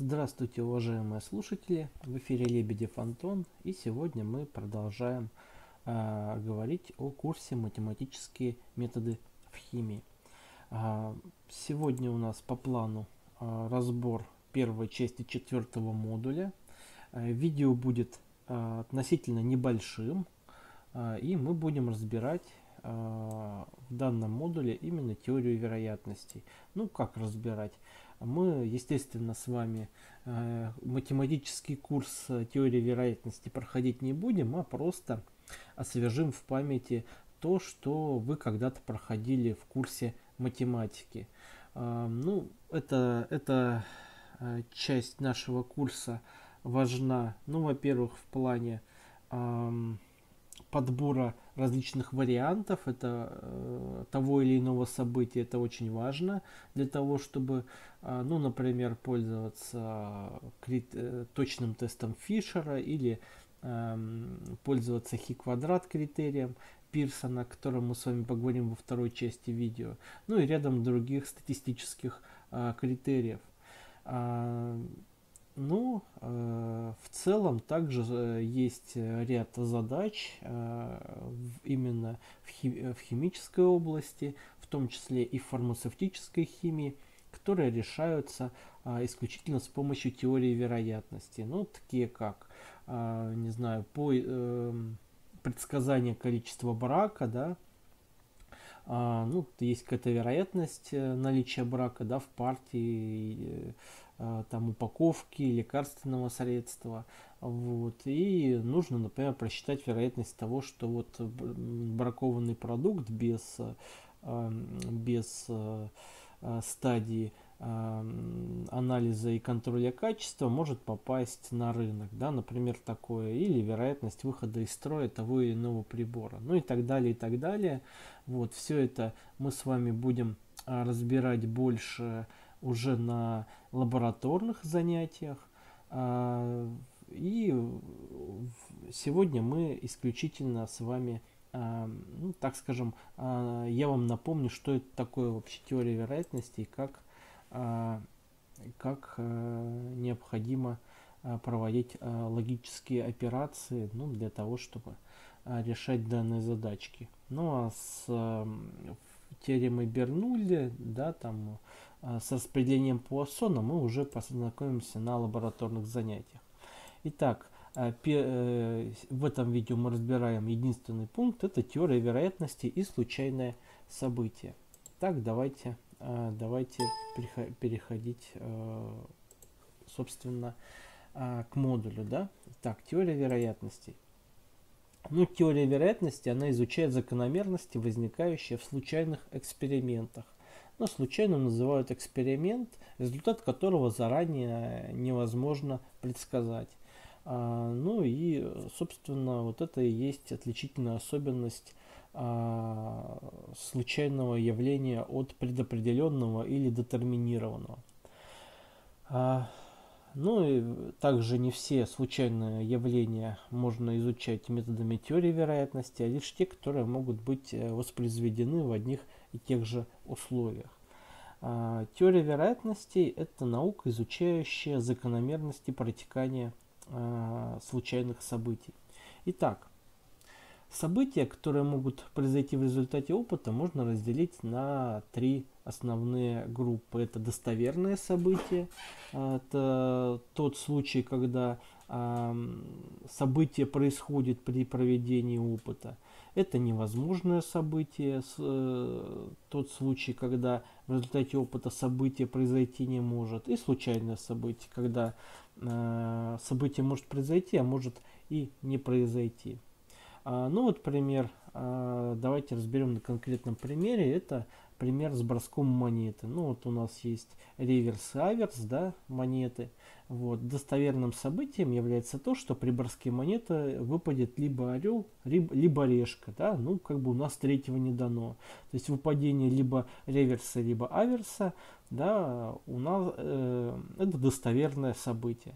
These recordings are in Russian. Здравствуйте, уважаемые слушатели! В эфире Лебедев Антон, и сегодня мы продолжаем говорить о курсе «Математические методы в химии». Сегодня у нас по плану разбор первой части четвертого модуля. Видео будет относительно небольшим, и мы будем разбирать в данном модуле именно теорию вероятностей. Ну, как разбирать? Мы, естественно, с вами математический курс теории вероятности проходить не будем, а просто освежим в памяти то, что вы когда-то проходили в курсе математики. Ну, эта часть нашего курса важна, ну, во-первых, в плане подбора различных вариантов того или иного события. Это очень важно для того, чтобы, ну, например, пользоваться точным тестом Фишера или пользоваться хи-квадрат критерием Пирсона, о котором мы с вами поговорим во второй части видео, ну и рядом других статистических критериев. Ну, в целом также есть ряд задач именно в химической области, в том числе и в фармацевтической химии, которые решаются исключительно с помощью теории вероятности. Ну, такие как, не знаю, предсказание количества брака, да, ну, есть какая-то вероятность наличия брака, да, в партии, там, упаковки лекарственного средства, вот, и нужно, например, просчитать вероятность того, что вот бракованный продукт без стадии анализа и контроля качества может попасть на рынок, да, например, такое, или вероятность выхода из строя того или иного прибора, ну и так далее, и так далее. Вот, все это мы с вами будем разбирать больше уже на лабораторных занятиях, и сегодня мы исключительно с вами, ну, так скажем, я вам напомню, что это такое вообще теория вероятности и как необходимо проводить логические операции, ну, для того, чтобы решать данные задачки. Ну а с теоремой Бернулли, да, там с распределением Пуассона мы уже познакомимся на лабораторных занятиях. Итак, в этом видео мы разбираем единственный пункт, это теория вероятности и случайное событие. Так, давайте переходить, собственно, к модулю, да? Так, теория вероятностей. Ну, теория вероятности, она изучает закономерности, возникающие в случайных экспериментах. Но случайным называют эксперимент, результат которого заранее невозможно предсказать. Ну и, собственно, вот это и есть отличительная особенность случайного явления от предопределенного или детерминированного. Ну и также не все случайные явления можно изучать методами теории вероятности, а лишь те, которые могут быть воспроизведены в одних и тех же условиях. Теория вероятностей – это наука, изучающая закономерности протекания случайных событий. Итак, события, которые могут произойти в результате опыта, можно разделить на три основные группы. Это достоверные события, это тот случай, когда событие происходит при проведении опыта. Это невозможное событие, тот случай, когда в результате опыта событие произойти не может. И случайное событие, когда событие может произойти, а может и не произойти. Ну вот пример, давайте разберем на конкретном примере, это пример с броском монеты. Ну вот у нас есть реверс и аверс, да, монеты. Вот. Достоверным событием является то, что при броске монеты выпадет либо орел, либо решка, да, ну как бы у нас третьего не дано. То есть выпадение либо реверса, либо аверса, да, у нас это достоверное событие.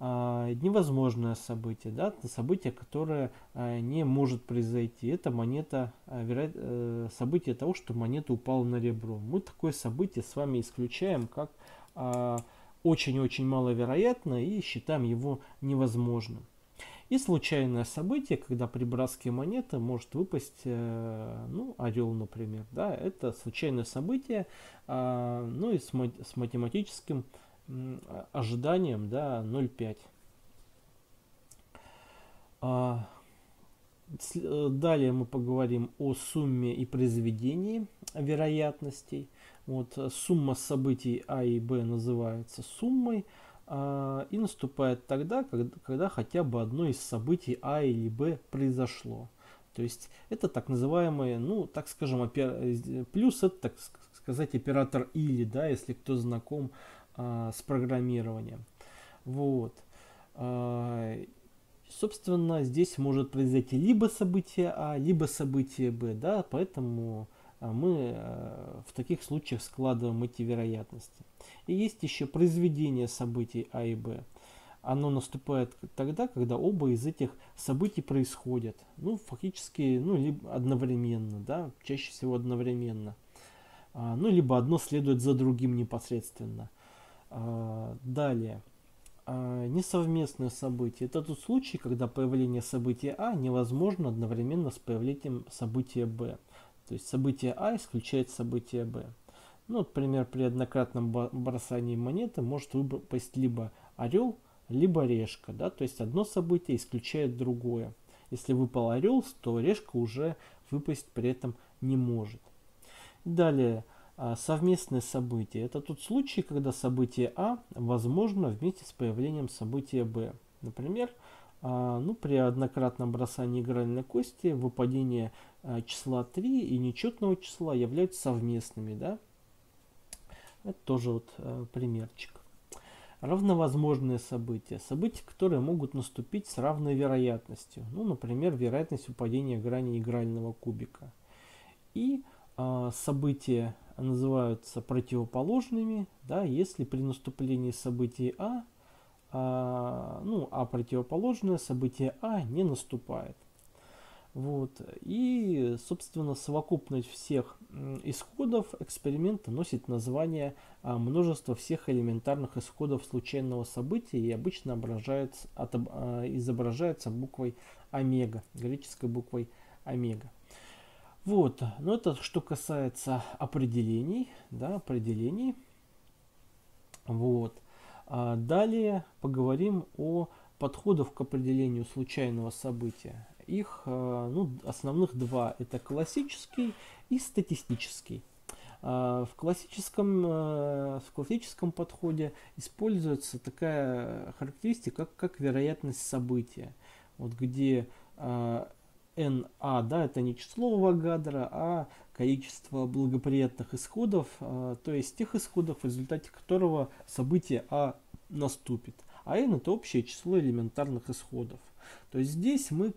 Невозможное событие, да, событие, которое не может произойти. Это монета, событие того, что монета упала на ребро. Мы такое событие с вами исключаем как очень-очень маловероятно, и считаем его невозможным. И случайное событие, когда при броске монеты может выпасть, ну, орел, например. Да, это случайное событие, ну и с математическим ожиданием, да, 0,5. Далее мы поговорим о сумме и произведении вероятностей. Вот, сумма событий А и Б называется суммой и наступает тогда, когда хотя бы одно из событий А или Б произошло. То есть это так называемый, ну, так скажем, плюс это, так сказать, оператор или, да, если кто знаком с программированием. Вот. Собственно, здесь может произойти либо событие А, либо событие Б, да, поэтому мы в таких случаях складываем эти вероятности. И есть еще произведение событий А и Б. Оно наступает тогда, когда оба из этих событий происходят. Ну, фактически, ну, либо одновременно, да, чаще всего одновременно. Ну, либо одно следует за другим непосредственно. Далее. Несовместное событие. Это тот случай, когда появление события А невозможно одновременно с появлением события Б. То есть событие А исключает событие Б. Ну, вот, например, при однократном бросании монеты может выпасть либо орел, либо решка. Да? То есть одно событие исключает другое. Если выпал орел, то решка уже выпасть при этом не может. Далее. Совместное событие. Это тот случай, когда событие А возможно вместе с появлением события Б. Например, ну, при однократном бросании игральной кости выпадение числа 3 и нечетного числа являются совместными. Да? Это тоже вот примерчик. Равновозможные события. События, которые могут наступить с равной вероятностью. Ну, например, вероятность выпадения грани игрального кубика. И события называются противоположными, да, если при наступлении события А противоположное событие А не наступает. Вот. И, собственно, совокупность всех исходов эксперимента носит название множество всех элементарных исходов случайного события и обычно изображается буквой омега, греческой буквой омега. Вот, но это что касается определений, да, определений. Вот. Далее поговорим о подходах к определению случайного события. Их, ну, основных два, это классический и статистический. В классическом подходе используется такая характеристика, как вероятность события, вот где NA, да, это не число Авогадро, а количество благоприятных исходов, то есть тех исходов, в результате которого событие А наступит. А N это общее число элементарных исходов. То есть здесь мы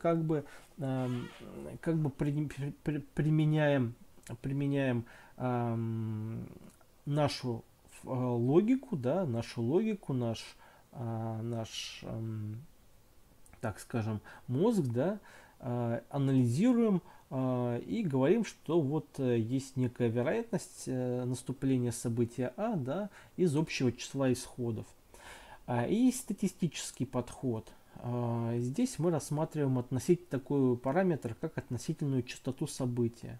применяем нашу логику, да, наш мозг, да, анализируем и говорим, что вот есть некая вероятность наступления события А, да, из общего числа исходов. И статистический подход. Здесь мы рассматриваем такой параметр, как относительную частоту события.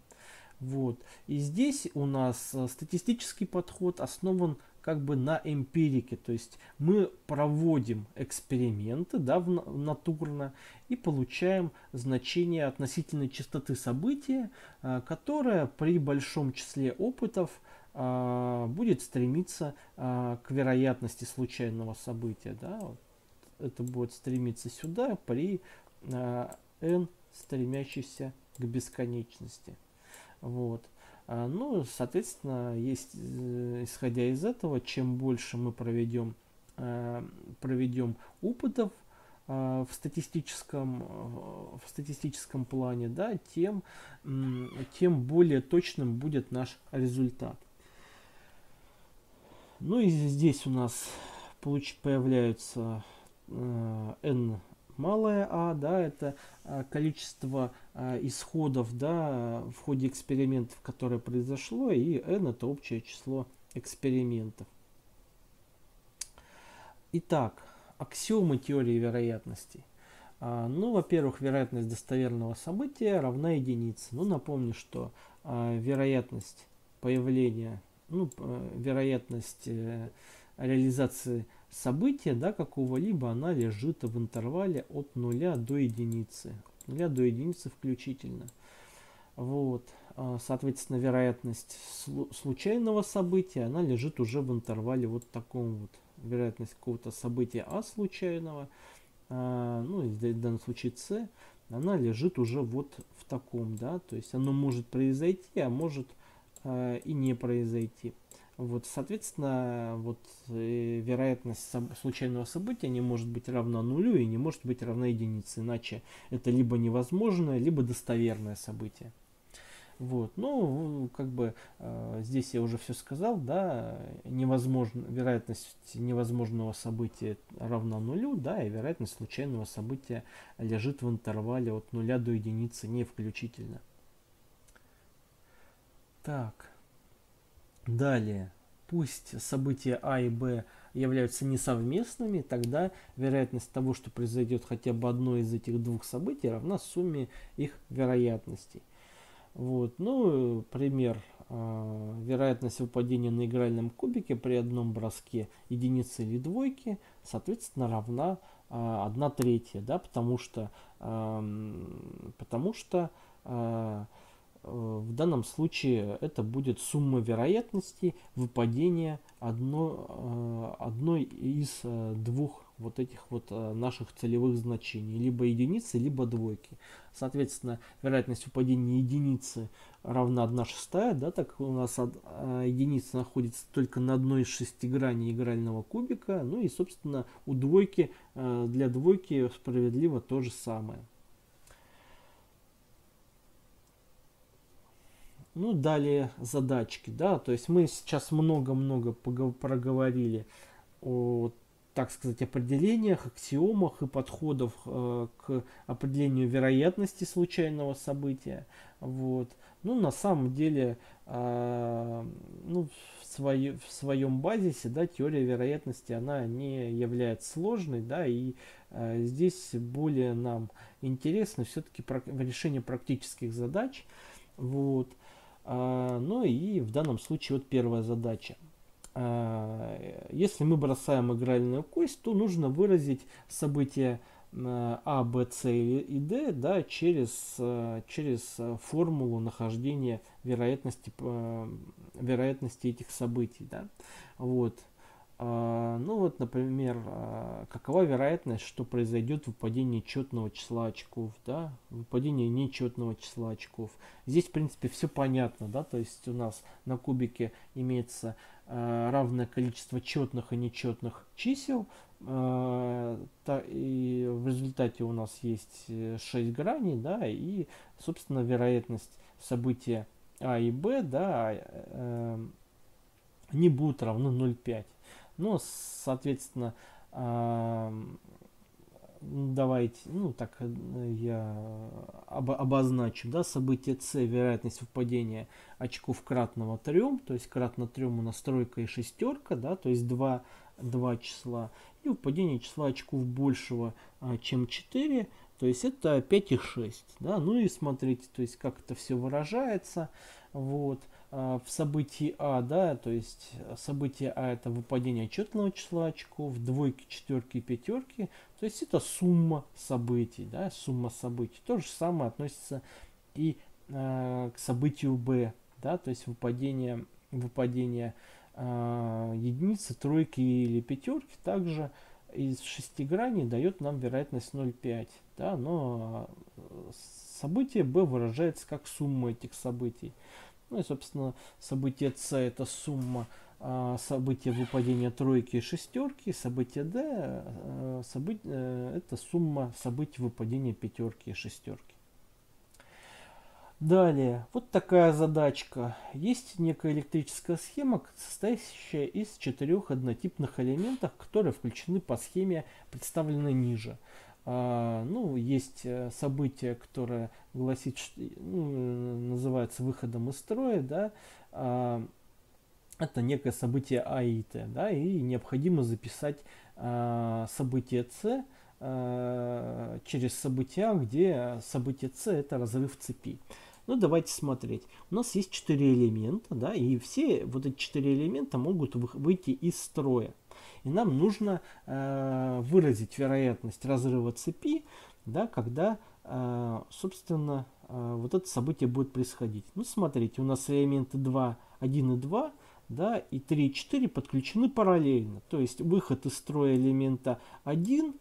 Вот. И здесь у нас статистический подход основан на эмпирике, то есть мы проводим эксперименты, да, натурно, и получаем значение относительной частоты события, которое при большом числе опытов будет стремиться к вероятности случайного события. Да. Это будет стремиться сюда при n, стремящейся к бесконечности. Вот. Ну, соответственно, исходя из этого, чем больше мы проведем опытов в статистическом плане, да, тем более точным будет наш результат. Ну и здесь у нас появляются n малое А, да, это количество исходов, да, в ходе экспериментов, которое произошло, и N это общее число экспериментов. Итак, аксиомы теории вероятностей. Ну, во-первых, вероятность достоверного события равна единице. Ну, напомню, что вероятность появления, вероятность реализации события, да, какого-либо, она лежит в интервале от 0 до единицы. От 0 до единицы включительно. Вот. Соответственно, вероятность случайного события, она лежит уже в интервале вот таком вот. Вероятность какого-то события А случайного, ну, в данном случае С, она лежит уже вот в таком, да, то есть оно может произойти, а может и не произойти. Вот, соответственно, вот вероятность случайного события не может быть равна нулю и не может быть равна единице, иначе это либо невозможное, либо достоверное событие. Вот, ну, как бы здесь я уже все сказал, да, невозможно, вероятность невозможного события равна нулю, да, и вероятность случайного события лежит в интервале от 0 до единицы, не включительно. Так, далее, пусть события А и Б являются несовместными, тогда вероятность того, что произойдет хотя бы одно из этих двух событий, равна сумме их вероятностей. Вот, ну, пример. Вероятность выпадения на игральном кубике при одном броске единицы или двойки, соответственно, равна 1/3, да, потому что в данном случае это будет сумма вероятности выпадения одной из двух вот этих вот наших целевых значений, либо единицы, либо двойки. Соответственно, вероятность выпадения единицы равна 1/6, да, так как у нас единица находится только на одной из 6 граней игрального кубика, ну и, собственно, у двойки, для двойки справедливо то же самое. Ну, далее задачки, да, то есть мы сейчас много-много проговорили о, так сказать, определениях, аксиомах и подходов к определению вероятности случайного события. Вот. Ну, на самом деле, в своем базисе, да, теория вероятности, она не является сложной, да, и здесь более нам интересно все-таки решение практических задач. Вот. Ну и в данном случае вот первая задача. Если мы бросаем игральную кость, то нужно выразить события А, Б, С и Д, да, через формулу нахождения вероятности этих событий. Да. Вот. Ну вот, например, какова вероятность, что произойдет выпадение четного числа очков, да, выпадение нечетного числа очков. Здесь, в принципе, все понятно, да, то есть у нас на кубике имеется равное количество четных и нечетных чисел, и в результате у нас есть 6 граней, да, и, собственно, вероятность события А и Б, да, не будут равны 0,5. Ну, соответственно, давайте, ну, так я обозначу, да, событие С, вероятность выпадения очков кратного 3, то есть кратно 3 у нас тройка и шестерка, да, то есть 2 числа, и выпадение числа очков большего, чем 4, то есть это 5 и 6, да, ну и смотрите, то есть как это все выражается, вот. В событии А, да, то есть событие А это выпадение четного числа очков, двойки, четверки и пятерки, то есть это сумма событий, да, сумма событий. То же самое относится и к событию Б, да, то есть выпадение единицы, тройки или пятерки также из 6 граней дает нам вероятность 0,5, да, но событие Б выражается как сумма этих событий. Ну и, собственно, событие С это сумма события выпадения тройки и шестерки, событие Д это сумма событий выпадения пятерки и шестерки. Далее, вот такая задачка. Есть некая электрическая схема, состоящая из 4 однотипных элементов, которые включены по схеме, представленной ниже. Ну, есть событие, которое гласит, называется выходом из строя, да, это некое событие А и Т, да, и необходимо записать событие С через события, где событие С – это разрыв цепи. Ну, давайте смотреть. У нас есть 4 элемента, да, и все вот эти 4 элемента могут выйти из строя. И нам нужно выразить вероятность разрыва цепи, да, когда, собственно, вот это событие будет происходить. Ну, смотрите, у нас элементы 2, 1 и 2, да, и 3 и 4 подключены параллельно. То есть выход из строя элемента 1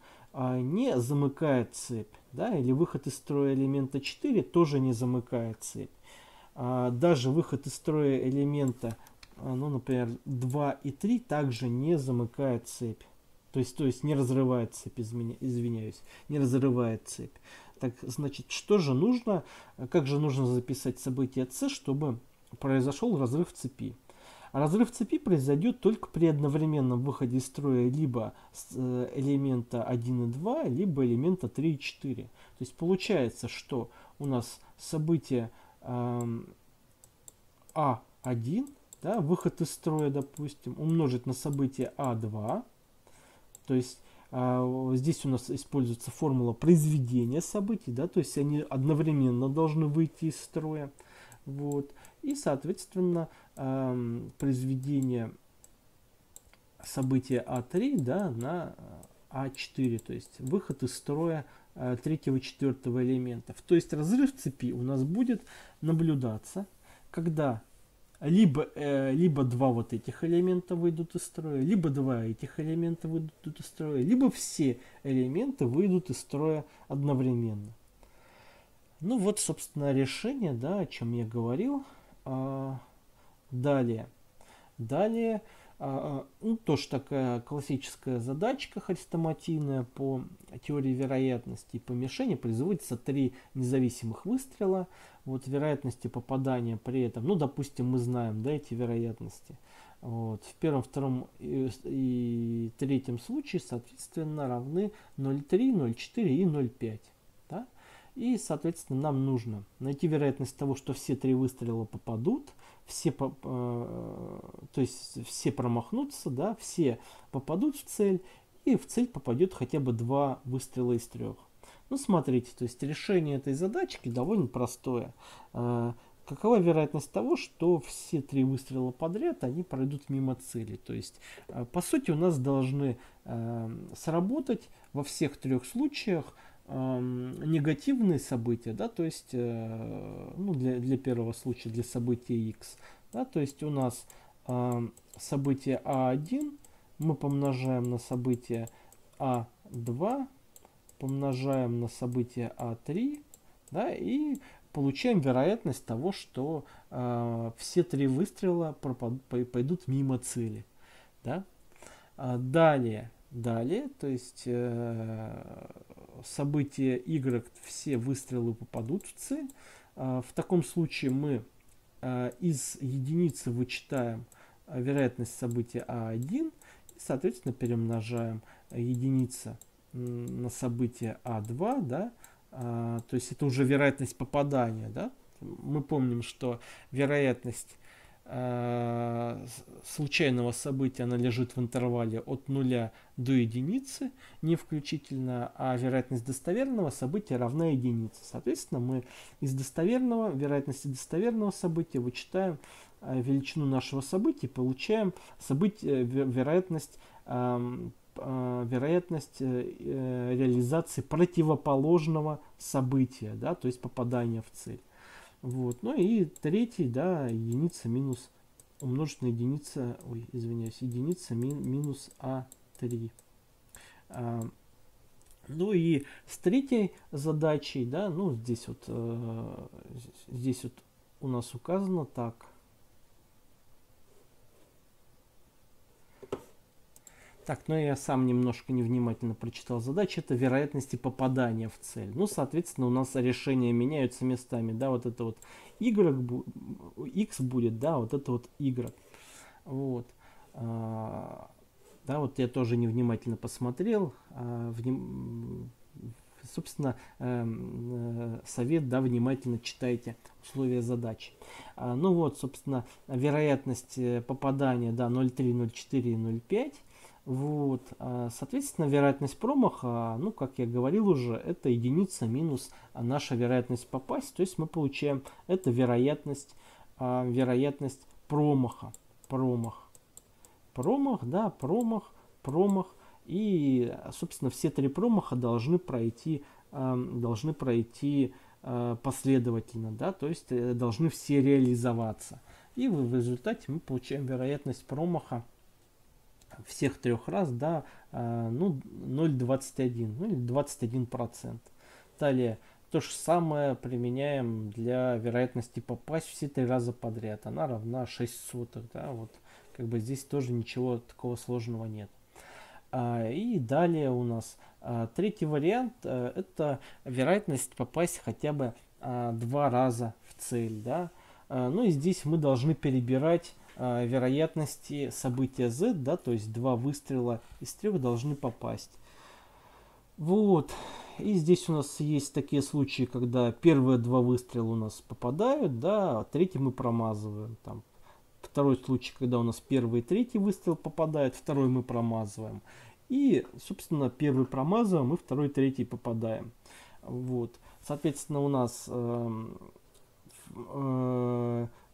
не замыкает цепь, да, или выход из строя элемента 4 тоже не замыкает цепь. Даже выход из строя элемента, ну, например, 2 и 3 также не замыкает цепь. То есть не разрывает цепь, извиняюсь, не разрывает цепь. Так, значит, что же нужно, как же нужно записать событие С, чтобы произошел разрыв цепи? Разрыв цепи произойдет только при одновременном выходе из строя либо элемента 1 и 2, либо элемента 3 и 4. То есть получается, что у нас событие А1, да, выход из строя, допустим, умножить на событие А2. То есть здесь у нас используется формула произведения событий, да, то есть они одновременно должны выйти из строя. Вот. И, соответственно, произведение события А3, да, на А4, то есть выход из строя третьего и четвертого элементов. То есть разрыв цепи у нас будет наблюдаться, когда либо два вот этих элемента выйдут из строя, либо два этих элемента выйдут из строя, либо все элементы выйдут из строя одновременно. Ну вот, собственно, решение, да, о чем я говорил. Далее, ну, тоже такая классическая задачка хрестоматийная по теории вероятности и по мишени. Производится 3 независимых выстрела. Вот вероятности попадания при этом, ну, допустим, мы знаем, да, эти вероятности. Вот. В первом, втором и третьем случае, соответственно, равны 0,3, 0,4 и 0,5. Да? И, соответственно, нам нужно найти вероятность того, что все 3 выстрела попадут, то есть все промахнутся, да, все попадут в цель, и в цель попадет хотя бы 2 выстрела из 3. Ну, смотрите, то есть решение этой задачки довольно простое. Какова вероятность того, что все 3 выстрела подряд они пройдут мимо цели? То есть, по сути, у нас должны сработать во всех 3 случаях негативные события, да, то есть, ну, для первого случая, для события x, да, то есть у нас событие А1 мы помножаем на событие А2, помножаем на событие А3, да, и получаем вероятность того, что все 3 выстрела пойдут мимо цели, да. Далее, то есть событие Y, все выстрелы попадут в цель. В таком случае мы из единицы вычитаем вероятность события А1 и, соответственно, перемножаем единица на событие А2, да, то есть это уже вероятность попадания, да. Мы помним, что вероятность случайного события она лежит в интервале от 0 до 1, не включительно, а вероятность достоверного события равна 1. Соответственно, мы из достоверного, вероятности достоверного события вычитаем величину нашего события и получаем вероятность реализации противоположного события, да, то есть попадания в цель. Вот. Ну и третий, да, единица минус, умножить на единица, ой, извиняюсь, единица минус А3. Ну и с третьей задачей, да, ну здесь вот у нас указано так. Так, но я сам немножко невнимательно прочитал задачу. Это вероятности попадания в цель. Ну, соответственно, у нас решения меняются местами. Да, вот это вот X будет, да, вот это вот Y. Вот. Да, вот я тоже невнимательно посмотрел. Собственно, совет, да, внимательно читайте условия задачи. Ну вот, собственно, вероятность попадания, да, 0,3, 0,4 и 0,5. Вот, соответственно, вероятность промаха, ну, как я говорил уже, это единица минус наша вероятность попасть. То есть мы получаем, это вероятность промаха. Промах. И, собственно, все три промаха должны пройти последовательно, да, то есть должны все реализоваться. И в результате мы получаем вероятность промаха всех трех раз, да, ну, 0,21, ну, или 21%. Далее, то же самое применяем для вероятности попасть все три раза подряд. Она равна 0,06, да, вот, как бы здесь тоже ничего такого сложного нет. И далее у нас третий вариант, это вероятность попасть хотя бы два раза в цель, да. Ну и здесь мы должны перебирать вероятности события Z, да, то есть два выстрела из трех должны попасть. Вот, и здесь у нас есть такие случаи, когда первые два выстрела у нас попадают, да, а третий мы промазываем. Там второй случай, когда у нас первый и третий выстрел попадают, второй мы промазываем. И, собственно, первый промазываем, и второй, третий попадаем. Вот, соответственно, у нас...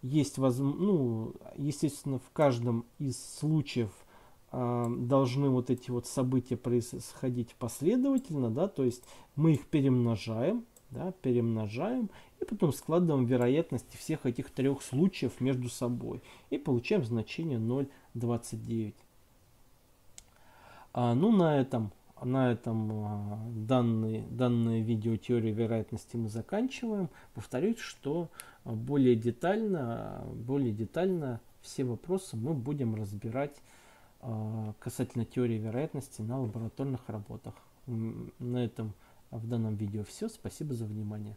есть, ну, естественно, в каждом из случаев должны вот эти вот события происходить последовательно, да, то есть мы их перемножаем, да, и потом складываем вероятности всех этих трех случаев между собой и получаем значение 0,29. Ну, на этом данное видео теории вероятности мы заканчиваем. Повторюсь, что более детально все вопросы мы будем разбирать касательно теории вероятности на лабораторных работах. На этом в данном видео все. Спасибо за внимание.